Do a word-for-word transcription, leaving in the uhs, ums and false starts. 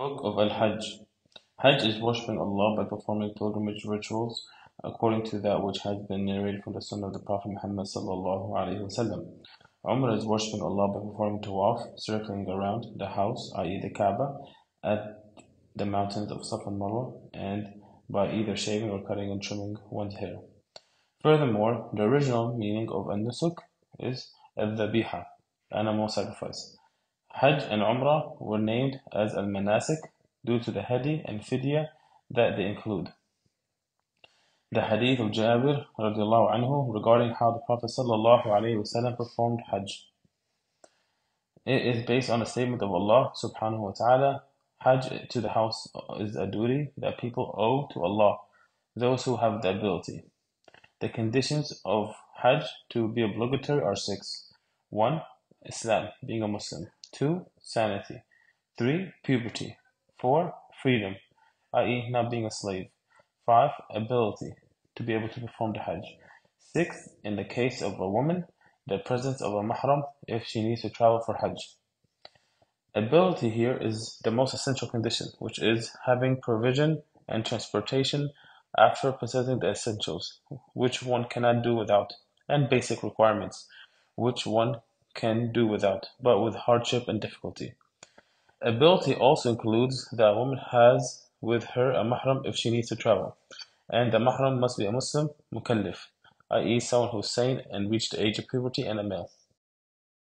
Book of Al Hajj. Hajj is worshiping Allah by performing pilgrimage rituals according to that which has been narrated from the Sunnah of the Prophet Muhammad sallallahu alaihi wasallam. Umrah is worshiping Allah by performing tawaf, circling around the house, that is the Kaaba, at the mountains of Safa and Marwa, and by either shaving or cutting and trimming one's hair. Furthermore, the original meaning of Al Nusuk is al Dabiha, animal sacrifice. Hajj and Umrah were named as al-manasik due to the hadi and fidya that they include. The hadith of Jabir radiallahu anhu regarding how the Prophet sallallahu alaihi wasallam performed Hajj. It is based on a statement of Allah subhanahu wa ta'ala, Hajj to the house is a duty that people owe to Allah, those who have the ability. The conditions of Hajj to be obligatory are six. One, Islam, being a Muslim. Two, sanity. Three, puberty. Four, freedom, that is not being a slave. Five, ability, to be able to perform the Hajj. Six, in the case of a woman, the presence of a mahram if she needs to travel for Hajj. Ability here is the most essential condition, which is having provision and transportation after possessing the essentials, which one cannot do without, and basic requirements, which one can do without, but with hardship and difficulty. Ability also includes that a woman has with her a mahram if she needs to travel, and the mahram must be a Muslim mukallaf, that is someone who is sane and reached the age of puberty and a male.